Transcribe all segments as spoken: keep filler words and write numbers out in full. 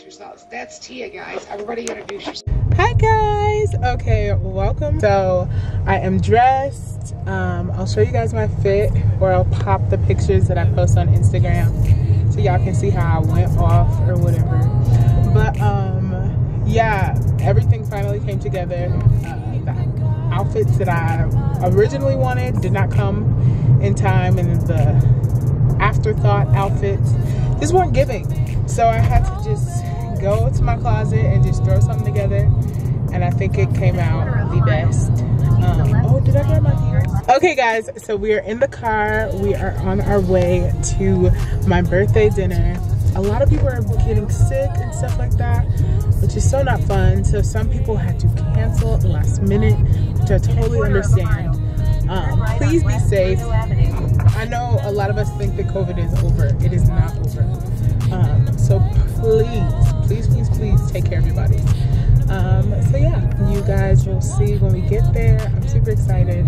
Yourselves. That's Tia, guys. Everybody introduce yourself. Hi guys. Okay, welcome. So I am dressed. um I'll show you guys my fit, or I'll pop the pictures that I post on Instagram so y'all can see how I went off or whatever. But um yeah, everything finally came together. Uh, the outfits that I originally wanted did not come in time, and the afterthought outfits just weren't giving. So I had to just go to my closet and just throw something together, and I think it came out the best. Um, oh, did I grab my ears? Okay guys, so we are in the car. We are on our way to my birthday dinner. A lot of people are getting sick and stuff like that, which is so not fun. So some people had to cancel last minute, which I totally understand. Um, please be safe. I know a lot of us think that COVID is over. It is not over. Um, so please, please, please, please take care of your bodies. Um, so yeah, you guys will see when we get there. I'm super excited.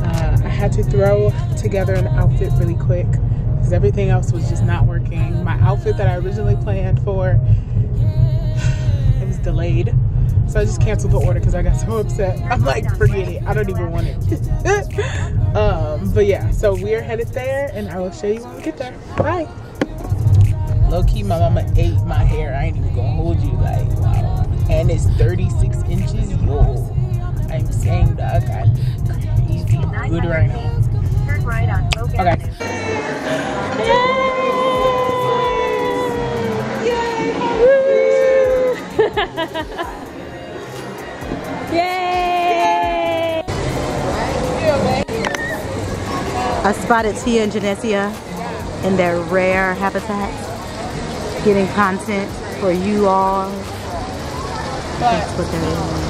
Uh, I had to throw together an outfit really quick because everything else was just not working. My outfit that I originally planned for, it was delayed. So I just canceled the order because I got so upset. I'm like, forget it. I don't even want it. um, but yeah, so we are headed there, and I will show you when we get there. Bye. Low key, my mama ate my hair. I ain't even gonna hold you, like, wow. And it's thirty-six inches. Yo, I'm saying, dog, I'm crazy good right now. Turn right on Oak Avenue. Okay. Yay! Yay! Woo! Yay! I spotted Tia and Genesia in their rare habitat, getting content for you all. That's what they're doing.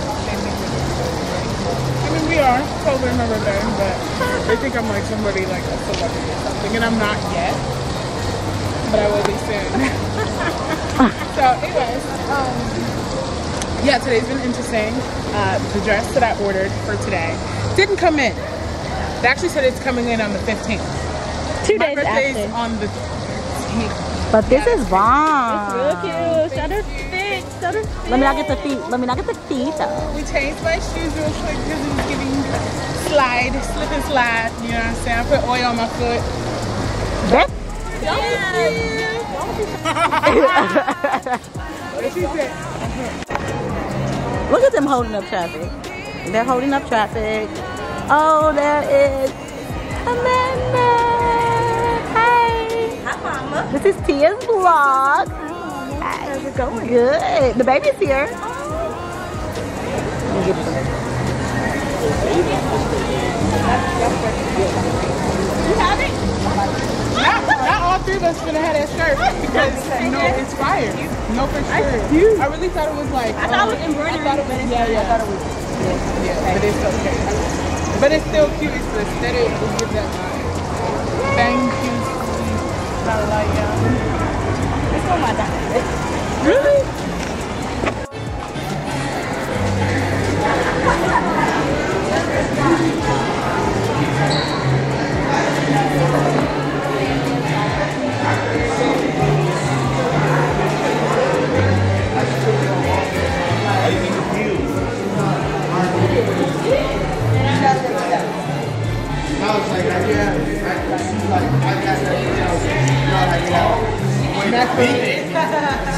I mean, we are totally another thing, but they think I'm like somebody, like a celebrity or something, and I'm not yet, but I will be soon. So anyways, um, yeah, today's been interesting. Uh, the dress that I ordered for today didn't come in. They actually said it's coming in on the fifteenth. Two days after. My birthday's on the fifteenth. But this yeah, is bomb. It's real cute. Show their feet. Show their feet. Let me not get the feet. Let me not get the feet though. We changed my shoes real quick because it was giving slide, slip and slide. You know what I'm saying? I put oil on my foot. What? Yeah. Look at them holding up traffic. They're holding up traffic. Oh, there is Amanda. This is Tia's vlog. Oh, how's it going? Good. The baby's here. You have it? Not, not all three of us should have had that skirt because no, it's fire. No, for sure. I really thought it was like. I thought it was embroidered. I thought it was. Yeah, yeah. I thought it was. Yeah, yeah, but it's okay. But it's still cute. It's the aesthetic. We'll give that vibe. Thank you. Like, um, it's not my dad. Really? I was like, I can't, like, I got that.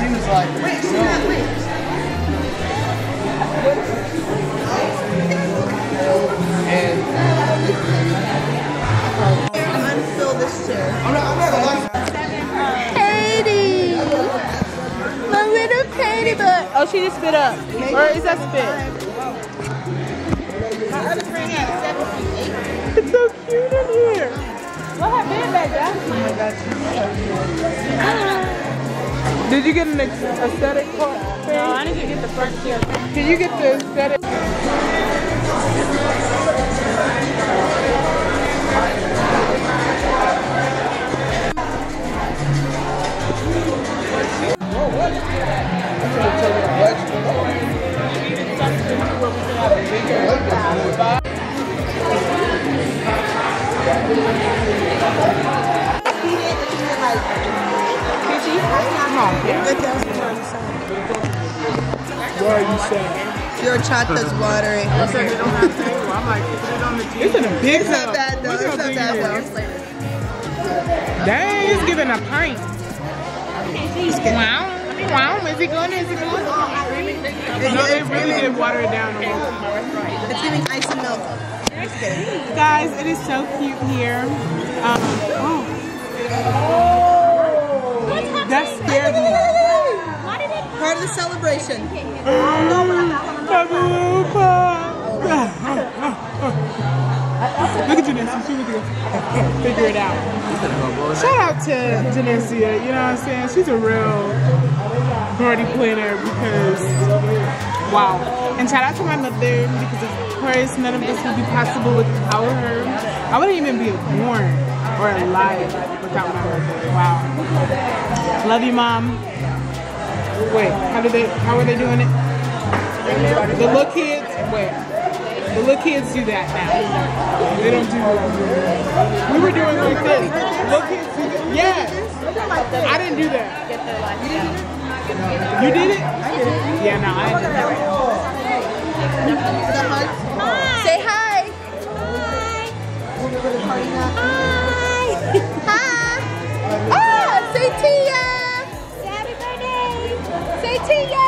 She was like, wait, she's not wait. I'm gonna fill this chair. I'm not, I'm not allowed. Katie! My little Katie butt. Oh, she just spit up. Or is that spit? My other friend had seven feet eight. It's so cute in here. What happened back there? Oh my gosh, she's so cute. Did you get an aesthetic part? No, I need to get the first here. Did you get the aesthetic? Did she? Why are you saying? Your chata's watering. Okay. I'm like, put it on the T V. It's in a big cup. It's not bad though. It's not bad though. Dang, it's giving a pint. Wow. Wow. Is it good? Is it good? No, they really did water it down. It's giving ice and milk. Guys, it is so cute here. Um, oh. That scared me. Part of the celebration. Look at Janessia. She was gonna figure it out. Shout out to Janessia. You know what I'm saying? She's a real party planner because, wow. And shout out to my mother because, of course, none of this would be possible without her. I wouldn't even be born or alive without my mother. Wow. Love you, Mom. Wait, how do they? How are they doing it? The little kids. Wait, the little kids do that now. They don't do that. We were doing like this. Little kids do that. Yeah. I didn't do that. You did it? Yeah, no, I didn't do that. Say hi. Hi. Hi. Hi. Ah, say Tia. Tia!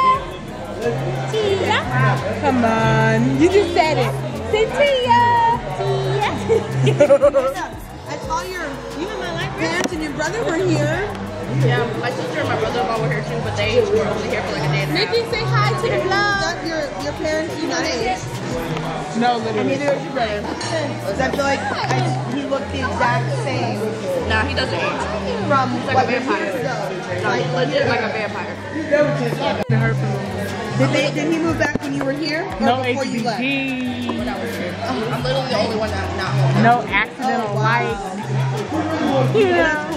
Tia! Come on, you just said it. Say Tia! Tia! I saw your you and my life parents and your brother were here. Yeah, my sister and my brother all were here too, but they were only here for like a day and a half. Nikki, say hi to the vlog. Your, your parents, you know, age. No, literally. And neither is your brother. Because I feel like I, he looked the exact same. Nah, he doesn't age. From like what, a vampire. No, like, legit like a vampire. Did, they, did he move back when you were here? Or no, before H B T. You left? When I was here. Oh, I'm literally the only one that's not home. No accidental oh, lights. Wow. Yeah.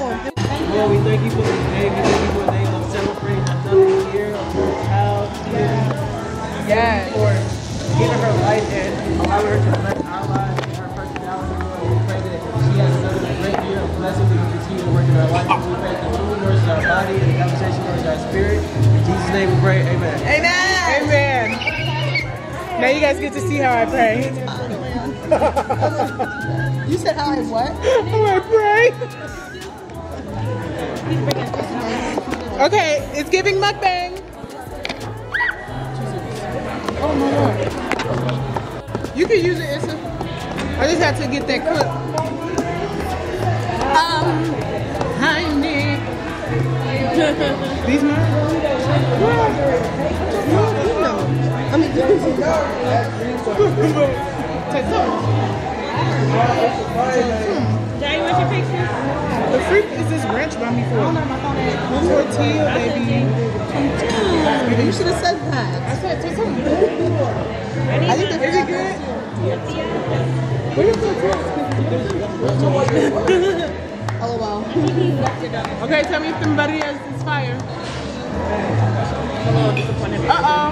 Well, we thank you for this day. We thank you for the day of celebrating another year of your child. Yeah. Yeah. For giving her life and allowing her to bless our lives and her personality. We pray that she has another great year of blessings and continue to work in her life. We pray that food nourishes our body and the conversation nourishes our spirit. In Jesus' name we pray. Amen. Amen. Amen. Now you guys get to see how I pray. You said how I what? How I pray. Okay, it's giving mukbang. Oh my God. You can use it, Issa. I just have to get that clip. Um, hi, Nick. These mine? Yeah. You know. I mean, take some. Daddy, what's your picture? The fruit is this ranch by me for one more tea, baby. Dude, you should have said that. I said, take some. I think that's really good. What is the fruit? Oh, wow. Okay, tell me if somebody has this fire. Uh-oh.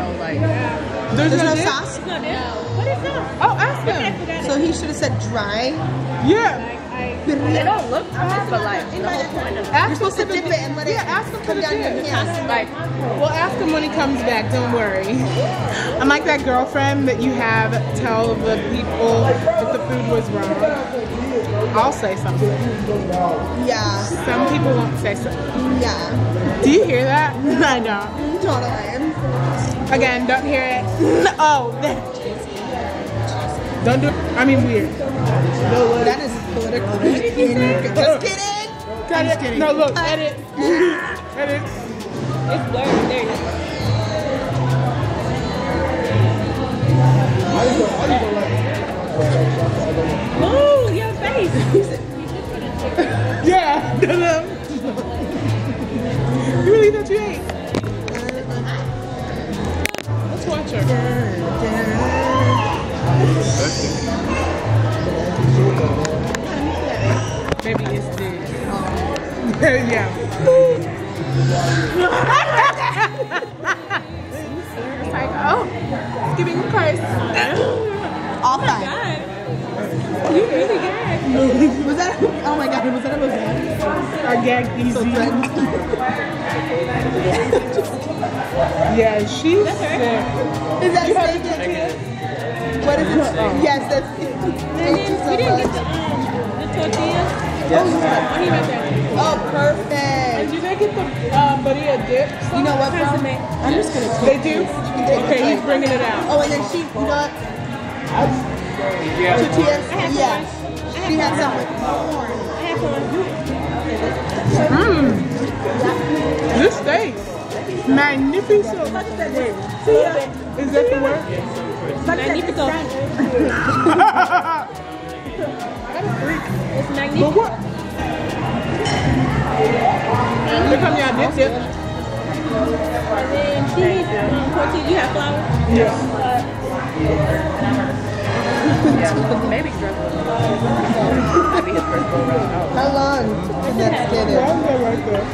There's, There's no, no sauce? What is that? Oh, ask him. So he should have said dry? Yeah. They don't look nice, but like the whole point of it. You're supposed to dip it and let it come down your hand. Like, well, ask him when he comes back. Don't worry. I'm like that girlfriend that you have tell the people that the food was wrong. I'll say something. Yeah. Some people won't say something. Yeah. Do you hear that? I don't. Totally. Again, don't hear it. Oh, don't do it. I mean, weird. No, that is. Political. Just kidding. Just kidding. I'm just kidding. No, look. Uh, edit. Edit. It's blurred. There you go. Move your face. Yeah. You really thought you ate? Let's watch her. Maybe it's this. Oh. Yeah. It's like, oh, it's giving a curse. All five. Oh you really gagged. Was that? Oh my God, was that a mosaic? I gagged easy. So Yeah, she's that's her. Sick. Is that you have tortilla? What is it? Oh. Yes, that's it. Then, we didn't get the, um, the tortilla. Yes. Oh, yeah. He right there. Oh, perfect. And did I get the um, burrito dip? You know what? I'm just going to take it. They do? Take okay, he's bringing it out. Oh, and then she, you know what? Tortillas? Yeah. She had some with corn. I had corn. Mmm. This steak, magnifico. Wait, is that the word? Magnifico. It's magnifico. But what? Here come y'all dipped it. And then she needs um, tortilla. You have flour? Yes. Yeah. Maybe drink. I think it's first go around. How long? Let's get it. How long is that right there?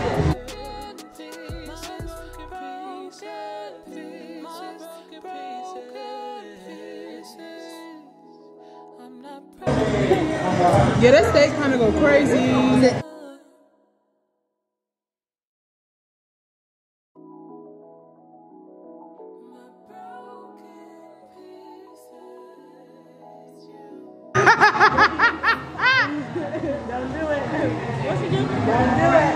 Yeah, that steak kind of go crazy. Don't do it. What you do? Don't do it.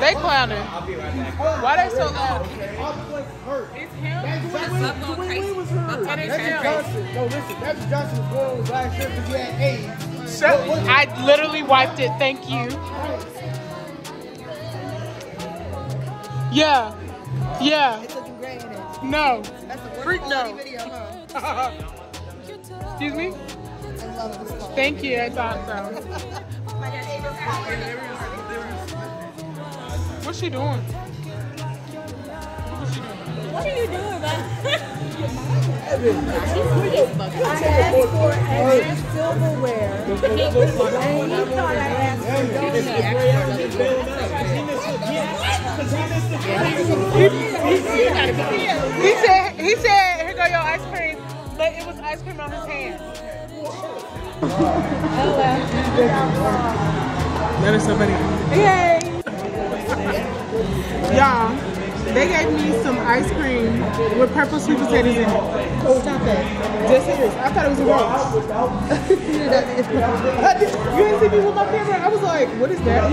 They clowning. I'll be right back. Why they so loud? It's him. That's what we was heard. That's Johnson. No, listen. That's Johnson's goal was last year because he had AIDS. So I literally wiped it. Thank you. Yeah. Yeah. It's looking great in it. No. That's a freak no. Video, huh? Excuse me? I love this song. Thank you. I thought so. What's she doing? What's she doing? What are you doing, bud? I asked for an silverware. And he thought I asked for donuts. He said, he said, here go your ice cream, but it was ice cream on his hand. That is so funny. Yay! Yeah. They gave me some ice cream with purple sweet potatoes in it. Oh, stop that. Yes, it is. I thought it was a roach. You didn't see me with my camera. I was like, what is that?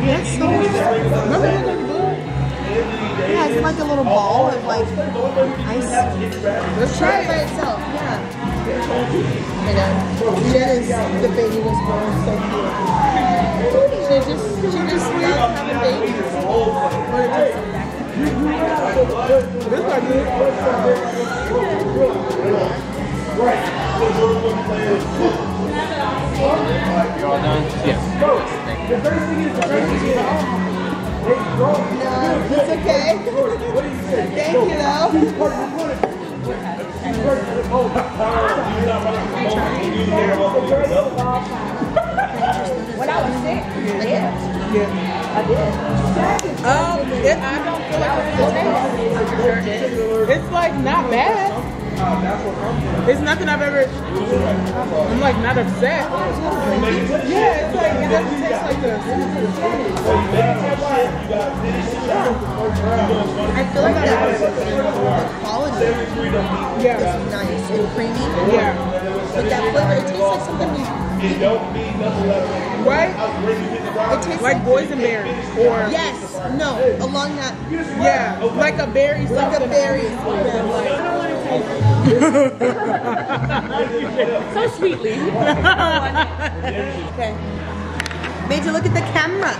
Yes, so is that. Remember that looking good? Yeah, it's like a little ball of like ice. Let's try it by itself. Yeah. And uh, that is the baby was born so cute. She just, she just loves having babies. This are good. Y'all done? Yeah. The first thing is the first thing. No, it's okay. Thank you, though. When I was sick, I did. Yeah. I did. Um, it, I don't feel like it tastes. It's like not bad. It's nothing I've ever. I'm like not upset. Yeah, it's like it doesn't taste like this. I feel like that was the quality. Yeah. It's nice and creamy. Yeah. But that flavor, it tastes like something we. It don't mean nothing like right? It tastes like, like boysenberry or yes, no, along that. Yeah, like a berry, like a berry. I don't want to taste it. So sweetly. Okay, Major, look at the camera.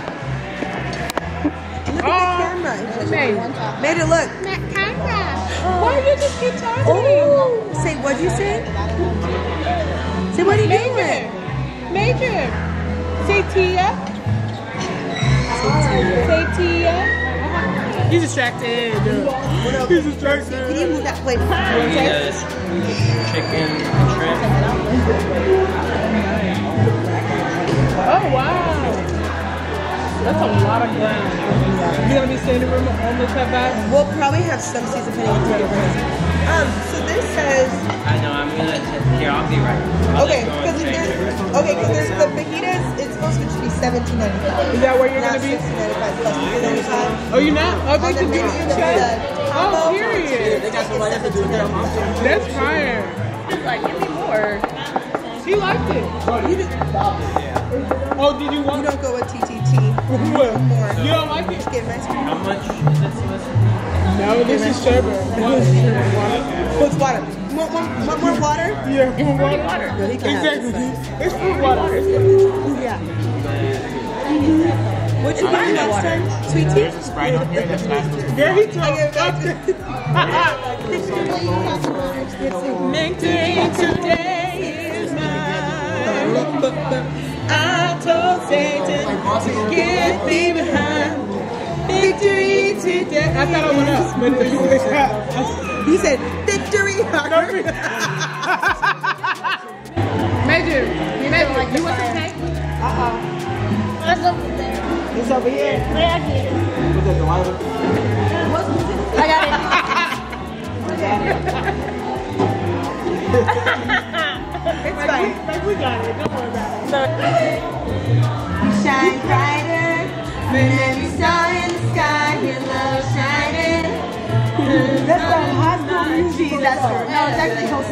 Look at the camera. Major, Major, look. That camera. Why you just keep talking? Oh, say what'd you say? Say what are you doing? Major, say Tia. Say Tia. He's distracted. He's distracted. Can you move that plate? Yes. Chicken shrimp. Oh wow, that's a lot of ground. You gonna be standing room on the cutback? We'll probably have some season penny. Um, so this says... I know, I'm going to... Here, I'll be right. I'll okay, because there's, right okay, there's the fajitas, it's supposed to be seventeen ninety-five. Is that where you're going to be? Oh, you're not? I'd like to do that. Oh, period. They got somebody to do that. That's fire. He's like, give me more. He liked it. You did. Oh, did you want? You don't go with T T T. What? More. You don't like it? Get my screen. How much is this? No, this is sherbet. What's water? Want more, more water? Yeah, give him water. water. Exactly. It's fruit water. Yeah. What you want next time? Sweet tea? There's a Sprite on here that's not supposed to be. There he goes. I get back to it. Today is mine. I told Satan to get me behind. Victory today. I thought I went up, but you went up. He said, victory hunger. Major, you made You want some cake? Uh-uh. Let's go. It's over here. Yeah, I get it. What's that, the water? I got it. It's like fine. We, like we got it. Don't worry about it. Shine brighter. Remember you saw in the sky. Your love shining. That's the hospital music. No, it's actually a whole song.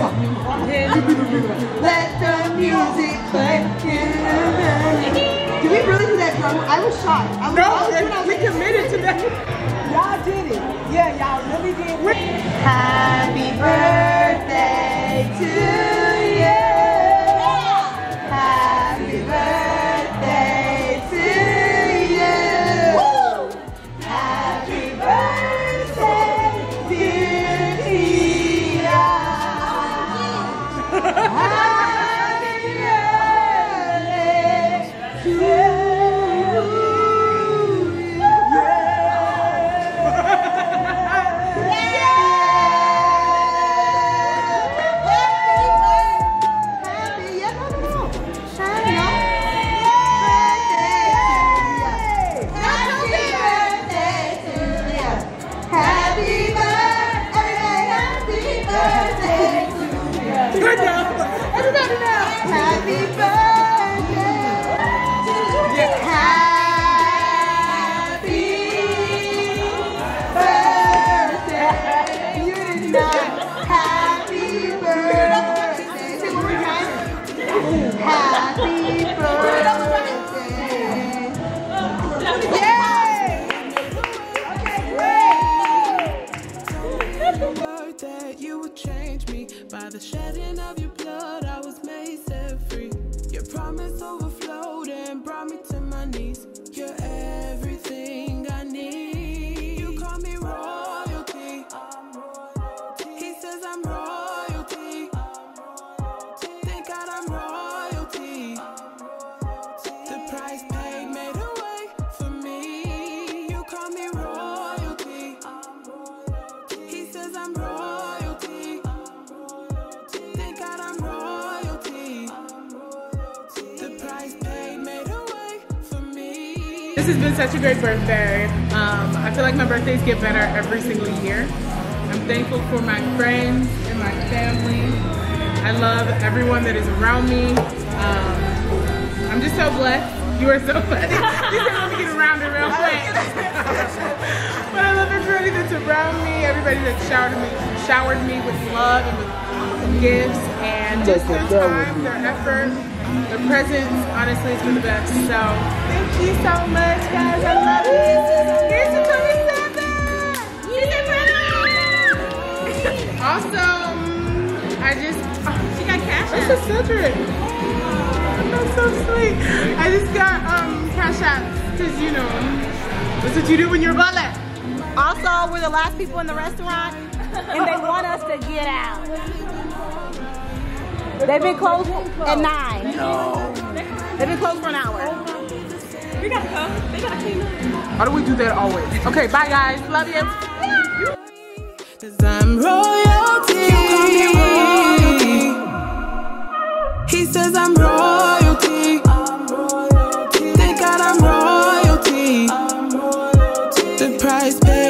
Let the music play. Did we really do that drum? I was shocked. I was, no, I was, we committed to that. Y'all did it. Yeah, y'all really did it. Happy birthday to you. Happy birthday to you. Happy birthday, dear Tia. This has been such a great birthday. Um, I feel like my birthdays get better every single year. I'm thankful for my friends and my family. I love everyone that is around me. Um, I'm just so blessed. You are so blessed. You can only get around and real quick. But I love everybody that's around me, everybody that showered me, showered me with love and with gifts and just their time, their effort. The presents, honestly, is for the best. So, thank you so much, guys. I love you. Here's to twenty-seven. You did it. Also, I just oh, she got cash. That's a Cedric. Oh, that's so sweet. I just got um cash out because you know that's what you do when you're ballet. Also, we're the last people in the restaurant, and they want us to get out. They've been closed at nine. No. They've been closed for an hour. We gotta go. They gotta clean up. Why do we do that always? Okay, bye guys. Love you. Cause I'm royalty. He says I'm royalty. Thank God I'm royalty. The price paid.